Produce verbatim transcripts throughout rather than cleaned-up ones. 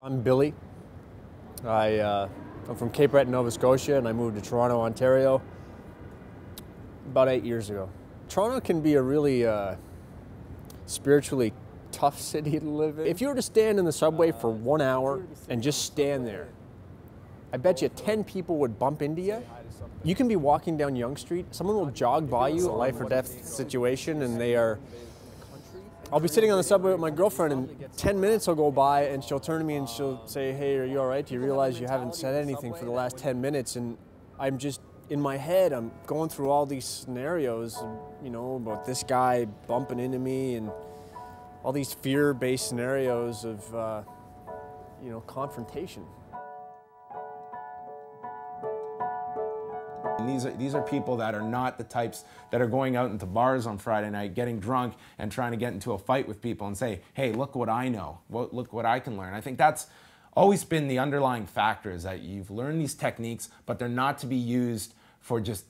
I'm Billy. I, uh, I'm from Cape Breton, Nova Scotia, and I moved to Toronto, Ontario about eight years ago. Toronto can be a really uh, spiritually tough city to live in. If you were to stand in the subway for one hour and just stand there, I bet you ten people would bump into you. You can be walking down Yonge Street, someone will jog by you, a life or death situation, and they are... I'll be sitting on the subway with my girlfriend and ten minutes will go by and she'll turn to me and she'll say, hey, are you all right? Do you realize you haven't said anything for the last ten minutes? And I'm just, in my head, I'm going through all these scenarios, you know, about this guy bumping into me and all these fear-based scenarios of, uh, you know, confrontation. And these are, these are people that are not the types that are going out into bars on Friday night, getting drunk and trying to get into a fight with people and say, hey, look what I know, what, look what I can learn. I think that's always been the underlying factor, is that you've learned these techniques, but they're not to be used for just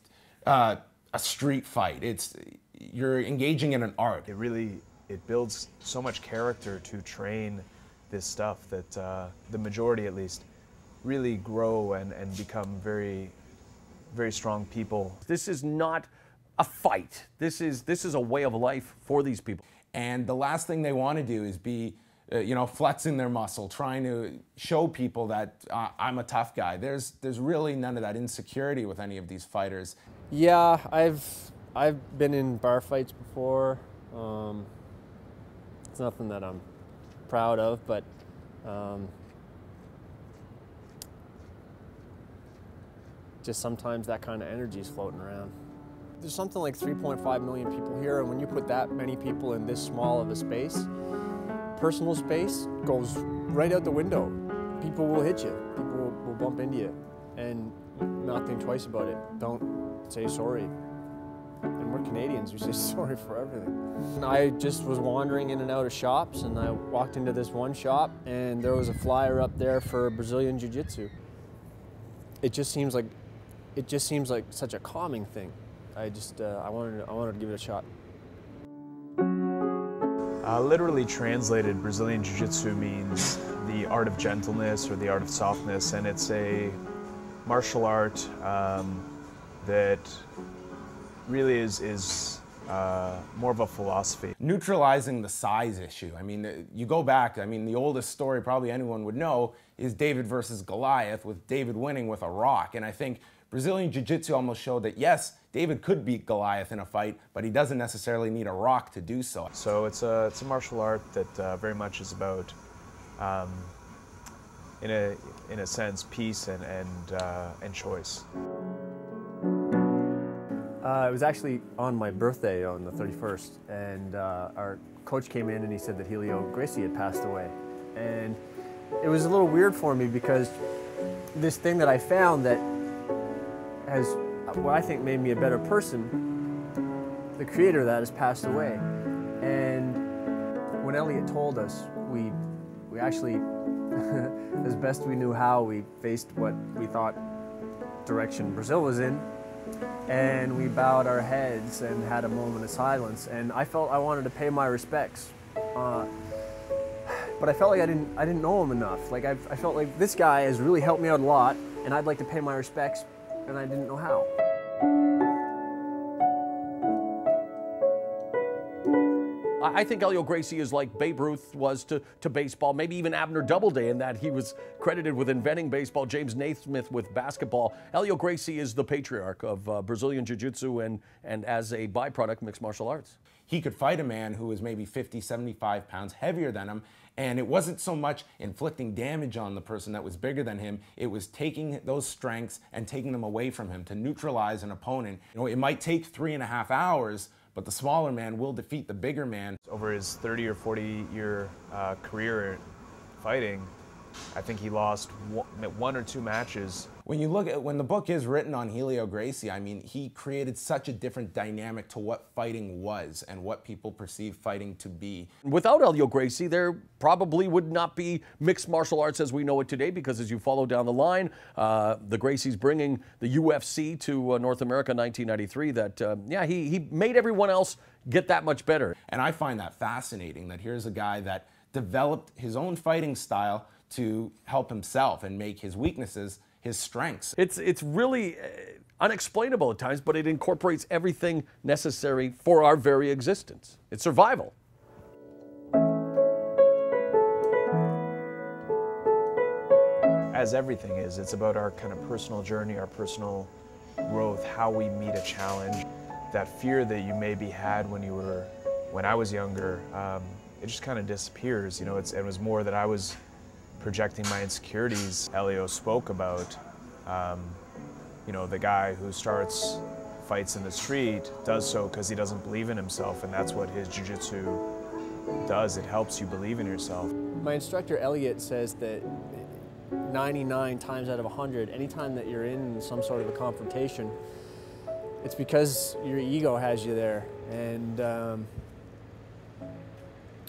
uh, a street fight. It's, you're engaging in an art. It really, it builds so much character to train this stuff that uh, the majority at least really grow and, and become very very strong people. This is not a fight. This is this is a way of life for these people. And the last thing they want to do is be, uh, you know, flexing their muscle, trying to show people that uh, I'm a tough guy. There's there's really none of that insecurity with any of these fighters. Yeah, I've I've been in bar fights before. Um, it's nothing that I'm proud of, but. Um, Just sometimes that kind of energy is floating around. There's something like three point five million people here, and when you put that many people in this small of a space, personal space goes right out the window. People will hit you, people will bump into you, and not think twice about it. Don't say sorry. And we're Canadians, we say sorry for everything. And I just was wandering in and out of shops, and I walked into this one shop, and there was a flyer up there for Brazilian Jiu-Jitsu. It just seems like It just seems like such a calming thing. I just, uh, I wanted to, I wanted to give it a shot. Uh, literally translated, Brazilian Jiu-Jitsu means the art of gentleness or the art of softness, and it's a martial art um, that really is, is uh, more of a philosophy. Neutralizing the size issue. I mean, you go back, I mean, the oldest story probably anyone would know is David versus Goliath, with David winning with a rock, and I think Brazilian Jiu-Jitsu almost showed that, yes, David could beat Goliath in a fight, but he doesn't necessarily need a rock to do so. So it's a, it's a martial art that uh, very much is about, um, in, a, in a sense, peace and, and, uh, and choice. Uh, it was actually on my birthday on the thirty-first, and uh, our coach came in and he said that Helio Gracie had passed away. And it was a little weird for me because this thing that I found that has what I think made me a better person, the creator of that has passed away. And when Elliot told us, we, we actually, as best we knew how, we faced what we thought direction Brazil was in, and we bowed our heads and had a moment of silence. And I felt I wanted to pay my respects. Uh, but I felt like I didn't, I didn't know him enough. Like I, I felt like this guy has really helped me out a lot, and I'd like to pay my respects, and I didn't know how. I think Helio Gracie is like Babe Ruth was to, to baseball, maybe even Abner Doubleday, in that he was credited with inventing baseball, James Naismith with basketball. Helio Gracie is the patriarch of uh, Brazilian Jiu-Jitsu and, and as a byproduct, mixed martial arts. He could fight a man who was maybe fifty, seventy-five pounds heavier than him, and it wasn't so much inflicting damage on the person that was bigger than him, it was taking those strengths and taking them away from him to neutralize an opponent. You know, it might take three and a half hours, but the smaller man will defeat the bigger man. Over his thirty or forty year uh, career fighting, I think he lost one or two matches. When you look at, when the book is written on Helio Gracie, I mean, he created such a different dynamic to what fighting was and what people perceive fighting to be. Without Helio Gracie, there probably would not be mixed martial arts as we know it today, because as you follow down the line, uh, the Gracies bringing the U F C to uh, North America in nineteen ninety-three, that, uh, yeah, he, he made everyone else get that much better. And I find that fascinating, that here's a guy that developed his own fighting style to help himself and make his weaknesses his strengths. It's, it's really unexplainable at times, but it incorporates everything necessary for our very existence. It's survival. As everything is, it's about our kind of personal journey, our personal growth, how we meet a challenge. That fear that you maybe had when you were, when I was younger, um, it just kind of disappears. You know, it's, it was more that I was projecting my insecurities. Helio spoke about, um, you know, the guy who starts fights in the street does so because he doesn't believe in himself, and that's what his jiu-jitsu does. It helps you believe in yourself. My instructor, Elliot, says that ninety-nine times out of one hundred, anytime that you're in some sort of a confrontation, it's because your ego has you there, and um,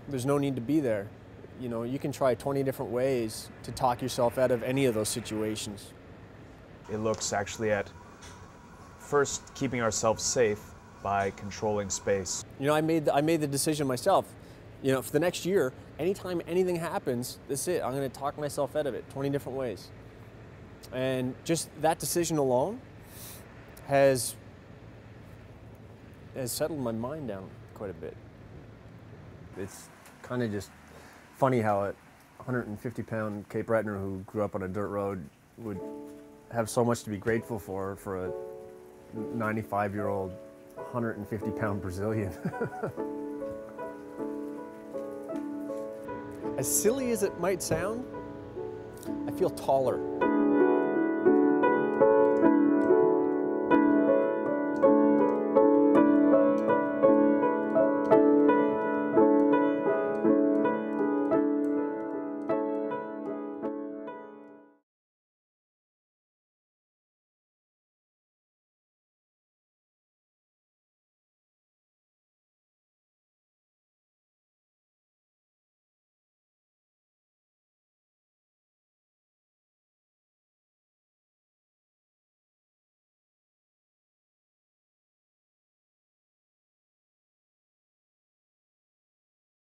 there's no need to be there. You know, you can try twenty different ways to talk yourself out of any of those situations. It looks actually at first keeping ourselves safe by controlling space. You know, I made the, I made the decision myself. You know, for the next year, anytime anything happens, that's it. I'm going to talk myself out of it twenty different ways. And just that decision alone has has settled my mind down quite a bit. It's kind of just funny how a one hundred fifty pound Cape Bretoner who grew up on a dirt road would have so much to be grateful for, for a ninety-five year old one hundred fifty pound Brazilian. As silly as it might sound, I feel taller.